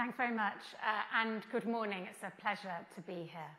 Thanks very much, and good morning. It's a pleasure to be here.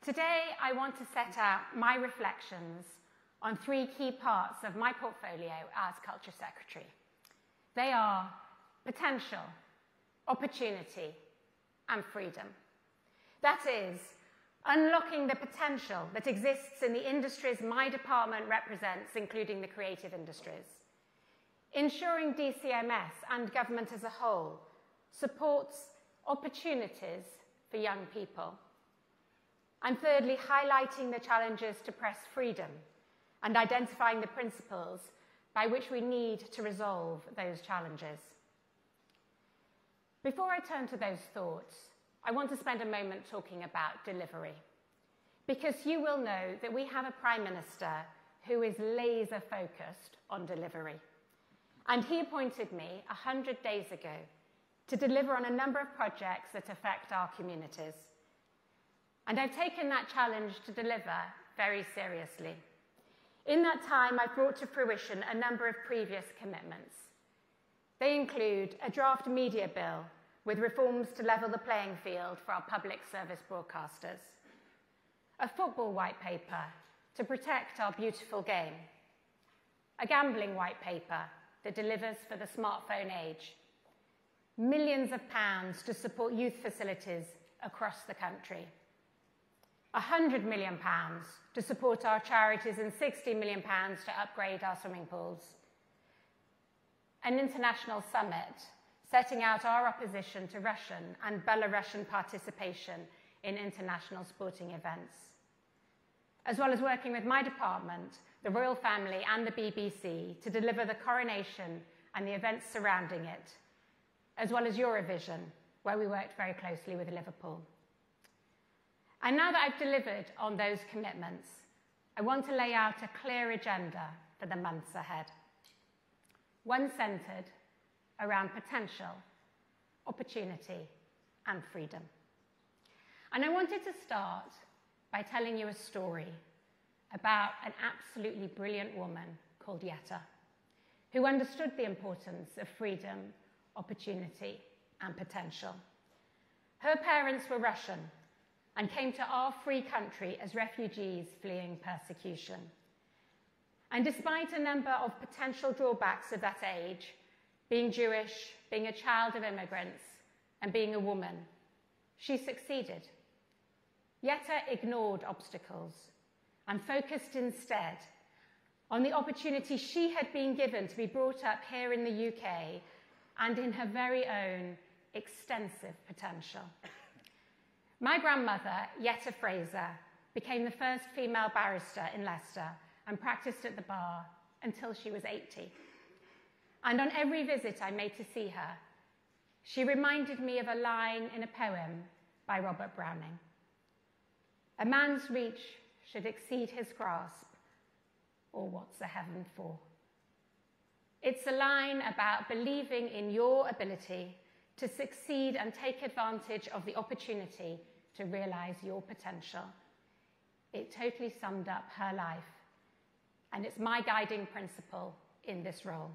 Today, I want to set out my reflections on three key parts of my portfolio as Culture Secretary. They are potential, opportunity, and freedom. That is, unlocking the potential that exists in the industries my department represents, including the creative industries. Ensuring DCMS and government as a whole supports opportunities for young people. And thirdly, highlighting the challenges to press freedom and identifying the principles by which we need to resolve those challenges. Before I turn to those thoughts, I want to spend a moment talking about delivery, because you will know that we have a Prime Minister who is laser focused on delivery. And he appointed me 100 days ago to deliver on a number of projects that affect our communities. And I've taken that challenge to deliver very seriously. In that time, I've brought to fruition a number of previous commitments. They include a draft media bill with reforms to level the playing field for our public service broadcasters, a football white paper to protect our beautiful game, a gambling white paper that delivers for the smartphone age, millions of pounds to support youth facilities across the country, £100 million to support our charities and £60 million to upgrade our swimming pools, an international summit setting out our opposition to Russian and Belarusian participation in international sporting events, as well as working with my department, the Royal Family and the BBC to deliver the coronation and the events surrounding it, as well as Eurovision, where we worked very closely with Liverpool. And now that I've delivered on those commitments, I want to lay out a clear agenda for the months ahead, one centred around potential, opportunity, and freedom. And I wanted to start by telling you a story about an absolutely brilliant woman called Yetta, who understood the importance of freedom, opportunity, and potential. Her parents were Russian and came to our free country as refugees fleeing persecution. And despite a number of potential drawbacks of that age, being Jewish, being a child of immigrants, and being a woman, she succeeded. Yetta ignored obstacles and focused instead on the opportunity she had been given to be brought up here in the UK and in her very own extensive potential. My grandmother, Yetta Fraser, became the first female barrister in Leicester and practised at the bar until she was 80. And on every visit I made to see her, she reminded me of a line in a poem by Robert Browning. A man's reach should exceed his grasp, or what's a heaven for? It's a line about believing in your ability to succeed and take advantage of the opportunity to realise your potential. It totally summed up her life, and it's my guiding principle in this role.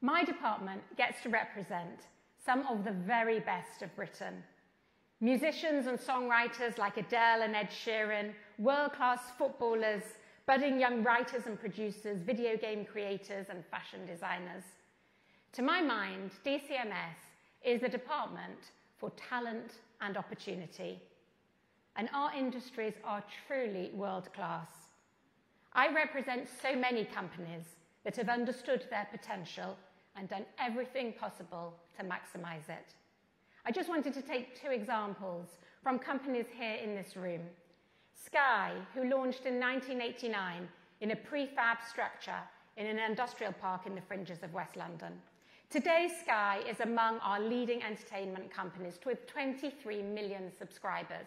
My department gets to represent some of the very best of Britain. Musicians and songwriters like Adele and Ed Sheeran, world-class footballers, budding young writers and producers, video game creators and fashion designers. To my mind, DCMS is the department for talent and opportunity, and our industries are truly world-class. I represent so many companies that have understood their potential and done everything possible to maximise it. I just wanted to take two examples from companies here in this room. Sky, who launched in 1989 in a prefab structure in an industrial park in the fringes of West London. Today, Sky is among our leading entertainment companies with 23 million subscribers.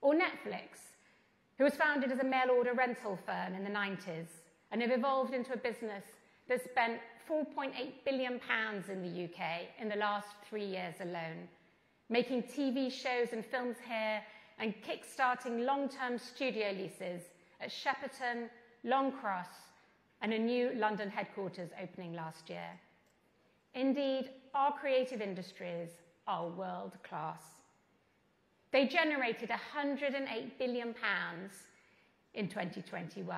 Or Netflix, who was founded as a mail-order rental firm in the 90s and have evolved into a business that spent £4.8 billion in the UK in the last 3 years alone, making TV shows and films here and kick-starting long-term studio leases at Shepperton, Long Cross, and a new London headquarters opening last year. Indeed, our creative industries are world class. They generated £108 billion in 2021.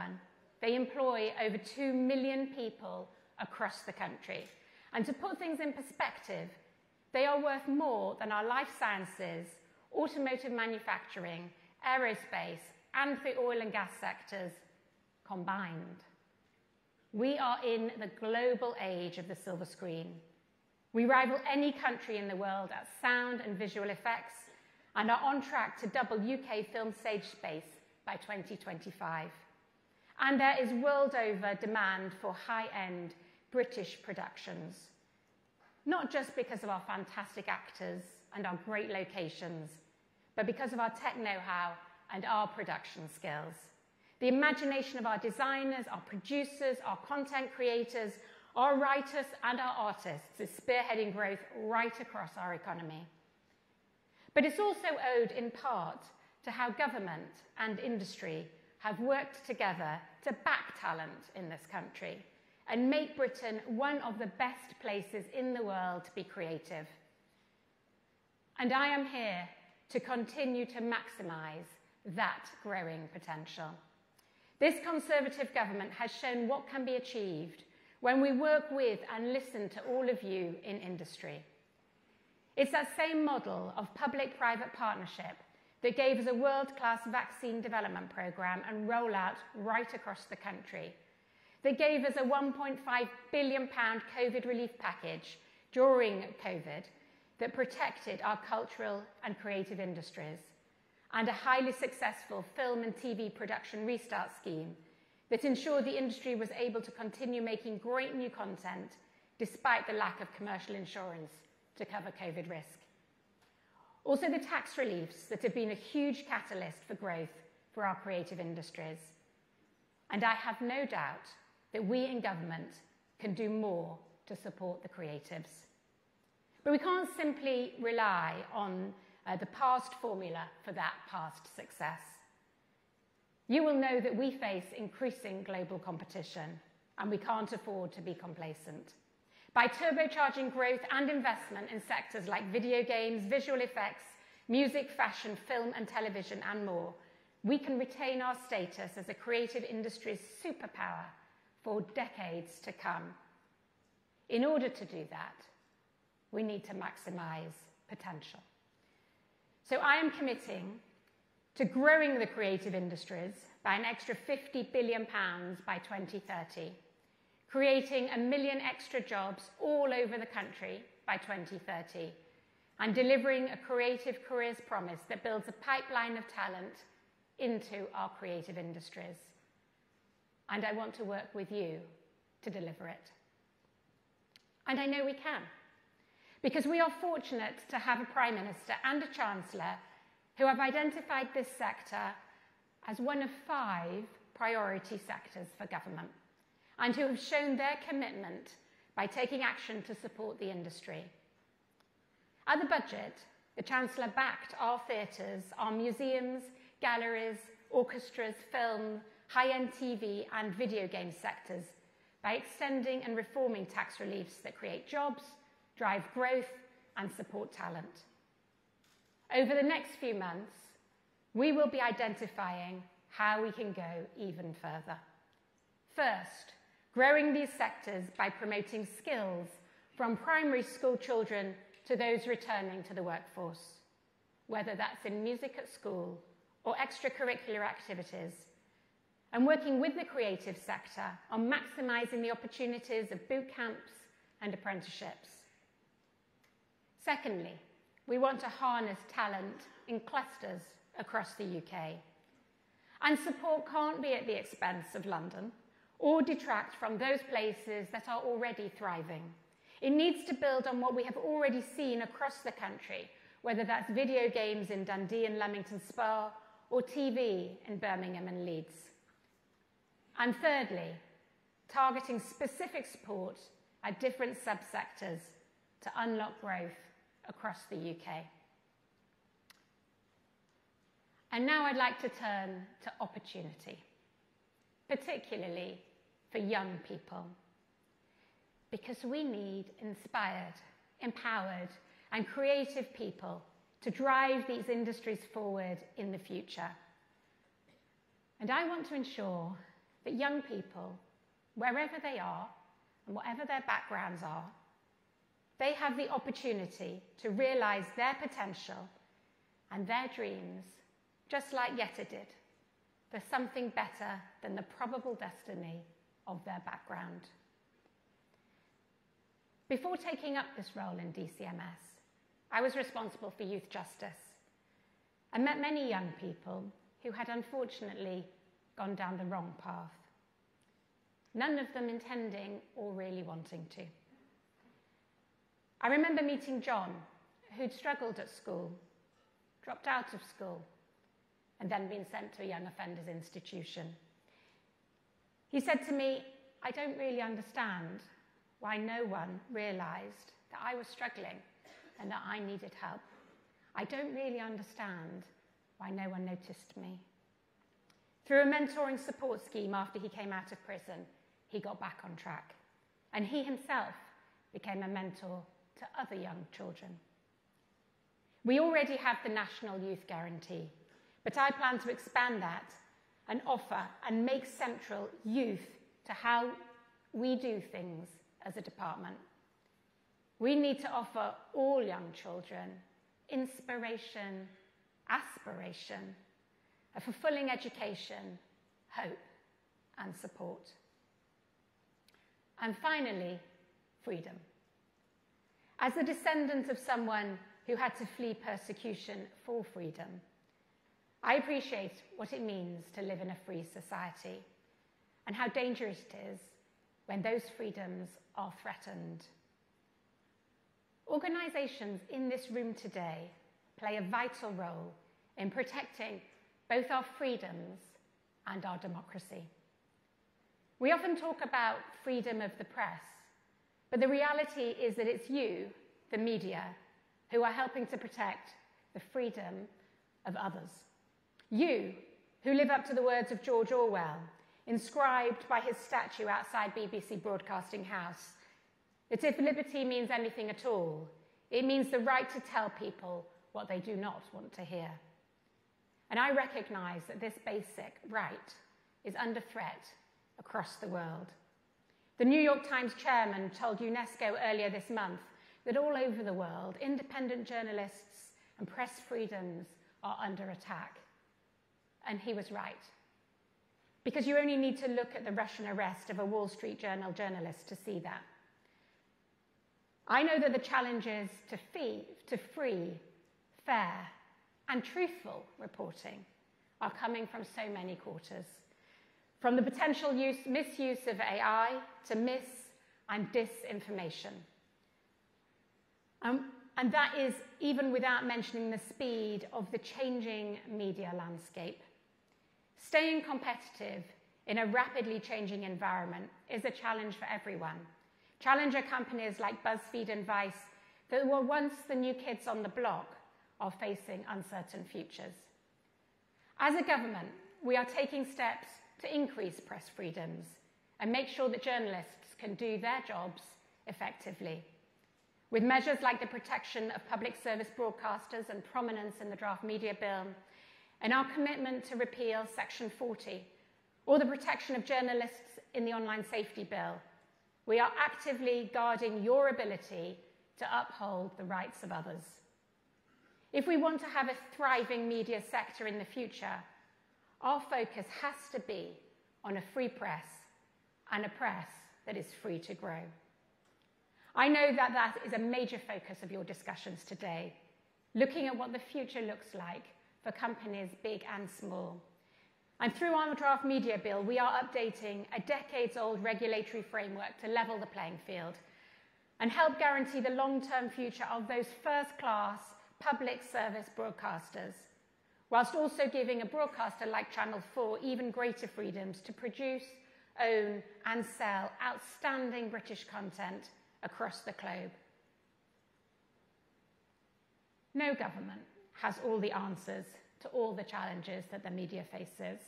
They employ over 2 million people across the country. And to put things in perspective, they are worth more than our life sciences, automotive manufacturing, aerospace, and the oil and gas sectors combined. We are in the global age of the silver screen. We rival any country in the world at sound and visual effects and are on track to double UK film stage space by 2025. And there is world-over demand for high-end British productions, not just because of our fantastic actors and our great locations, but because of our tech know-how and our production skills. The imagination of our designers, our producers, our content creators, our writers and our artists is spearheading growth right across our economy. But it's also owed in part to how government and industry have worked together to back talent in this country and make Britain one of the best places in the world to be creative. And I am here to continue to maximise that growing potential. This Conservative government has shown what can be achieved when we work with and listen to all of you in industry. It's that same model of public-private partnership that gave us a world-class vaccine development programme and rollout right across the country, that gave us a £1.5 billion COVID relief package during COVID that protected our cultural and creative industries, and a highly successful film and TV production restart scheme that ensured the industry was able to continue making great new content despite the lack of commercial insurance to cover COVID risk. Also, the tax reliefs that have been a huge catalyst for growth for our creative industries. And I have no doubt that we in government can do more to support the creatives. But we can't simply rely on the past formula for that past success. You will know that we face increasing global competition, and we can't afford to be complacent. By turbocharging growth and investment in sectors like video games, visual effects, music, fashion, film and television and more, we can retain our status as a creative industry's superpower for decades to come. In order to do that, we need to maximise potential. So I am committing to growing the creative industries by an extra £50 billion by 2030, creating 1 million extra jobs all over the country by 2030, and delivering a creative careers promise that builds a pipeline of talent into our creative industries. And I want to work with you to deliver it. And I know we can, because we are fortunate to have a Prime Minister and a Chancellor who have identified this sector as one of 5 priority sectors for government, and who have shown their commitment by taking action to support the industry. At the budget, the Chancellor backed our theatres, our museums, galleries, orchestras, film, high-end TV and video game sectors by extending and reforming tax reliefs that create jobs, drive growth and support talent. Over the next few months, we will be identifying how we can go even further. First, growing these sectors by promoting skills from primary school children to those returning to the workforce, whether that's in music at school or extracurricular activities, and working with the creative sector on maximising the opportunities of boot camps and apprenticeships. Secondly, we want to harness talent in clusters across the UK. And support can't be at the expense of London or detract from those places that are already thriving. It needs to build on what we have already seen across the country, whether that's video games in Dundee and Leamington Spa or TV in Birmingham and Leeds. And thirdly, targeting specific support at different subsectors to unlock growth across the UK. And now I'd like to turn to opportunity, particularly for young people. because we need inspired, empowered, and creative people to drive these industries forward in the future. And I want to ensure that young people, wherever they are and whatever their backgrounds are, they have the opportunity to realize their potential and their dreams, just like Yetta did. There's something better than the probable destiny of their background. Before taking up this role in DCMS, I was responsible for youth justice and met many young people who had unfortunately gone down the wrong path, none of them intending or really wanting to. I remember meeting John, who'd struggled at school, dropped out of school, and then been sent to a young offenders institution. He said to me, "I don't really understand why no one realised that I was struggling and that I needed help. I don't really understand why no one noticed me." Through a mentoring support scheme after he came out of prison, he got back on track, and he himself became a mentor to other young children. We already have the National Youth Guarantee, but I plan to expand that and offer and make central youth to how we do things as a department. We need to offer all young children inspiration, aspiration, a fulfilling education, hope, and support. And finally, freedom. As the descendant of someone who had to flee persecution for freedom, I appreciate what it means to live in a free society and how dangerous it is when those freedoms are threatened. Organisations in this room today play a vital role in protecting both our freedoms and our democracy. We often talk about freedom of the press, but the reality is that it's you, the media, who are helping to protect the freedom of others. You, who live up to the words of George Orwell, inscribed by his statue outside BBC Broadcasting House, that if liberty means anything at all, it means the right to tell people what they do not want to hear. And I recognise that this basic right is under threat across the world. The New York Times chairman told UNESCO earlier this month that all over the world, independent journalists and press freedoms are under attack. And he was right. Because you only need to look at the Russian arrest of a Wall Street Journal journalist to see that. I know that the challenges to free, fair, and truthful reporting are coming from so many quarters, from the potential misuse of AI to mis- and disinformation. And that is even without mentioning the speed of the changing media landscape. Staying competitive in a rapidly changing environment is a challenge for everyone. Challenger companies like BuzzFeed and Vice, that were once the new kids on the block, are facing uncertain futures. As a government, we are taking steps to increase press freedoms and make sure that journalists can do their jobs effectively. With measures like the protection of public service broadcasters and prominence in the draft media bill, and our commitment to repeal Section 40, or the protection of journalists in the Online Safety Bill, we are actively guarding your ability to uphold the rights of others. If we want to have a thriving media sector in the future, our focus has to be on a free press and a press that is free to grow. I know that that is a major focus of your discussions today, looking at what the future looks like for companies big and small. And through our draft media bill, we are updating a decades-old regulatory framework to level the playing field and help guarantee the long-term future of those first-class public service broadcasters, whilst also giving a broadcaster like Channel 4 even greater freedoms to produce, own and sell outstanding British content across the globe. No government has all the answers to all the challenges that the media faces.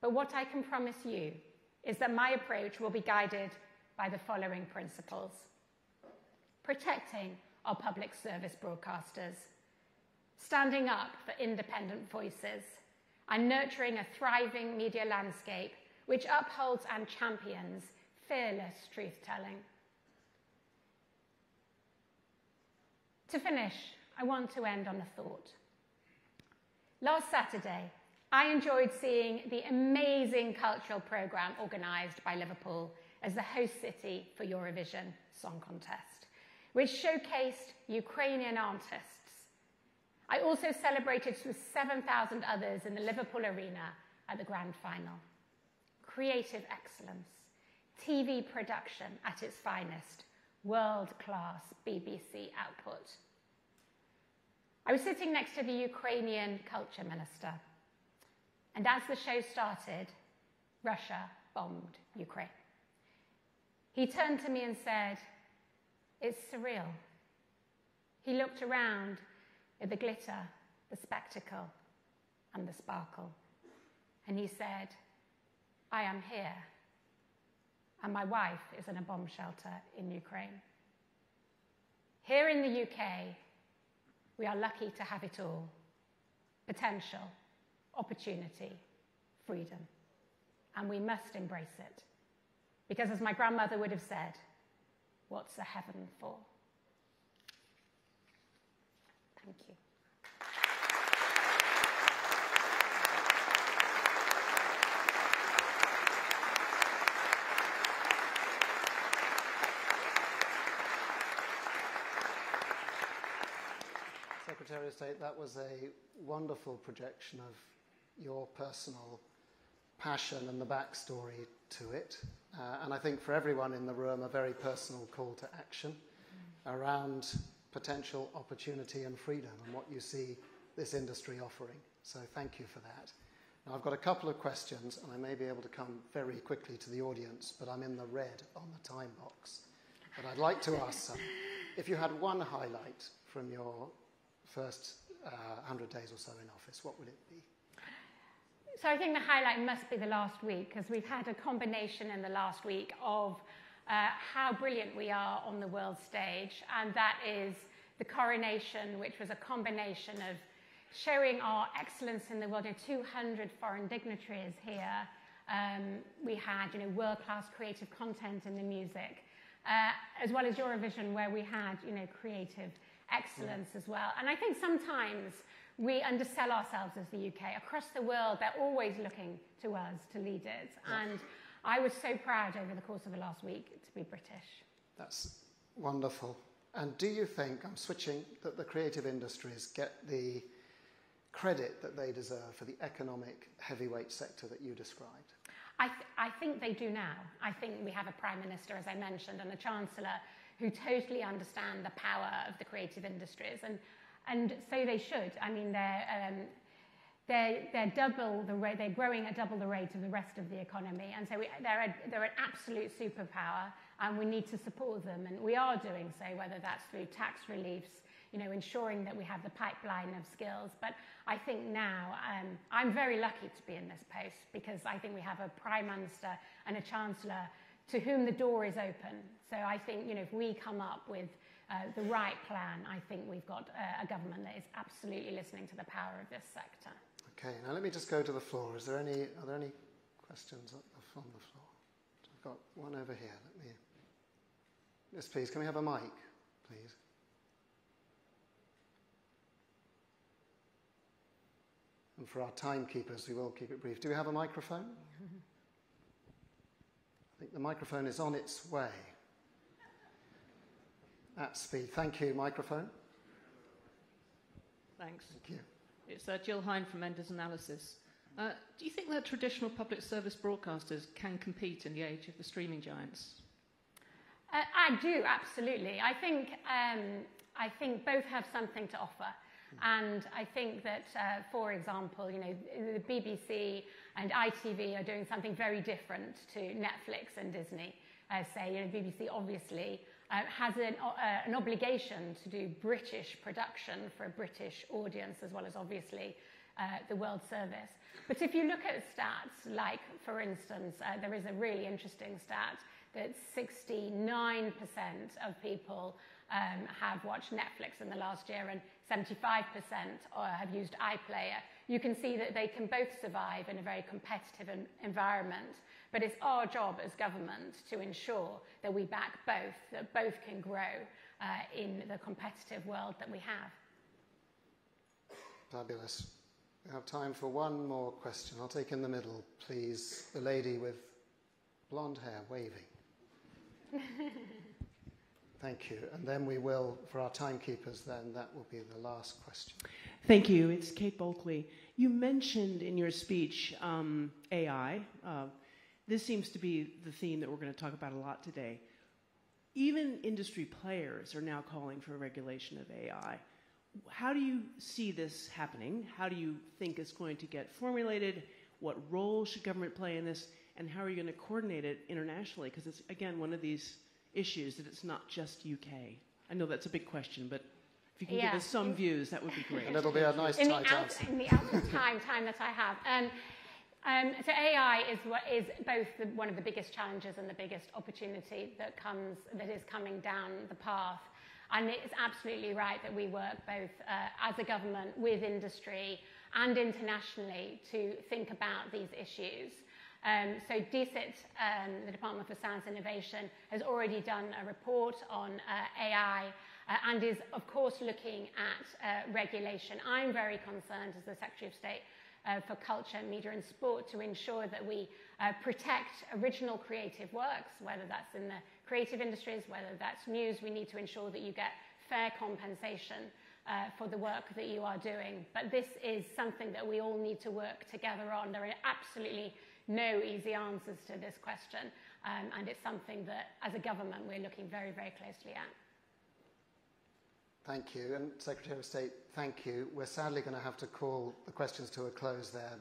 But what I can promise you is that my approach will be guided by the following principles: protecting our public service broadcasters, standing up for independent voices, and nurturing a thriving media landscape which upholds and champions fearless truth-telling. To finish, I want to end on a thought. Last Saturday, I enjoyed seeing the amazing cultural programme organised by Liverpool as the host city for Eurovision Song Contest, which showcased Ukrainian artists. I also celebrated with 7,000 others in the Liverpool arena at the grand final. Creative excellence, TV production at its finest, world-class BBC output. I was sitting next to the Ukrainian culture minister, and as the show started, Russia bombed Ukraine. He turned to me and said, "It's surreal." He looked around at the glitter, the spectacle, and the sparkle, and he said, "I am here, and my wife is in a bomb shelter in Ukraine." Here in the UK, we are lucky to have it all: potential, opportunity, freedom. And we must embrace it, because as my grandmother would have said, what's the heaven for? Thank you. Secretary of State, that was a wonderful projection of your personal passion and the backstory to it. And I think for everyone in the room, a very personal call to action around potential, opportunity and freedom and what you see this industry offering. So thank you for that. Now I've got a couple of questions, and I may be able to come very quickly to the audience, but I'm in the red on the time box. But I'd like to ask some. If you had one highlight from your first 100 days or so in office, what would it be? So I think the highlight must be the last week, because we've had a combination in the last week of how brilliant we are on the world stage, and that is the coronation, which was a combination of showing our excellence in the world. You know, 200 foreign dignitaries here. We had, you know, world-class creative content in the music, as well as Eurovision, where we had, you know, creative excellence as well. And I think sometimes we undersell ourselves as the UK. Across the world, they're always looking to us, to leaders. Yeah. And I was so proud over the course of the last week to be British. That's wonderful. And do you think, I'm switching, that the creative industries get the credit that they deserve for the economic heavyweight sector that you described? I think they do now. I think we have a Prime Minister, as I mentioned, and a Chancellor who totally understand the power of the creative industries. And so they should. I mean, they're growing at double the rate of the rest of the economy. And so they're an absolute superpower, and we need to support them. And we are doing so, whether that's through tax reliefs, you know, ensuring that we have the pipeline of skills. But I think now, I'm very lucky to be in this post, because I think we have a Prime Minister and a Chancellor to whom the door is open. So I think, you know, if we come up with the right plan, I think we've got a government that is absolutely listening to the power of this sector. Okay, now let me just go to the floor. Are there any questions on the floor? I've got one over here. Let me. Yes, please. Can we have a mic, please? And for our timekeepers, we will keep it brief. Do we have a microphone? I think the microphone is on its way. At speed. Thank you. Microphone. Thanks. Thank you. It's Jill Hine from Ender's Analysis. Do you think that traditional public service broadcasters can compete in the age of the streaming giants? I do, absolutely. I think both have something to offer. And I think that, for example, you know, the BBC and ITV are doing something very different to Netflix and Disney. Say, you know, BBC obviously has an obligation to do British production for a British audience, as well as obviously the World Service. But if you look at stats, like, for instance, there is a really interesting stat that 69% of people have watched Netflix in the last year and 75% have used iPlayer. You can see that they can both survive in a very competitive environment, but it's our job as government to ensure that we back both, that both can grow in the competitive world that we have. Fabulous. We have time for one more question. I'll take in the middle, please. The lady with blonde hair waving. Thank you. And then we will, for our timekeepers, then that will be the last question. Thank you. It's Kate Bulkley. You mentioned in your speech AI. This seems to be the theme that we're going to talk about a lot today. Even industry players are now calling for a regulation of AI. How do you see this happening? How do you think it's going to get formulated? What role should government play in this? And how are you going to coordinate it internationally? Because it's, again, one of these issues that it's not just UK. I know that's a big question, but if you can give us some views, that would be great. And it'll be a nice tight answer. In the time that I have. So AI is both one of the biggest challenges and the biggest opportunity that is coming down the path. And it's absolutely right that we work both as a government, with industry, and internationally to think about these issues. So DSIT, the Department for Science and Innovation, has already done a report on AI and is, of course, looking at regulation. I'm very concerned as the Secretary of State for Culture, Media and Sport to ensure that we protect original creative works, whether that's in the creative industries, whether that's news. We need to ensure that you get fair compensation for the work that you are doing. But this is something that we all need to work together on. There are absolutely no easy answers to this question, and it's something that, as a government, we're looking very, very closely at. Thank you, and Secretary of State, thank you. We're sadly going to have to call the questions to a close there.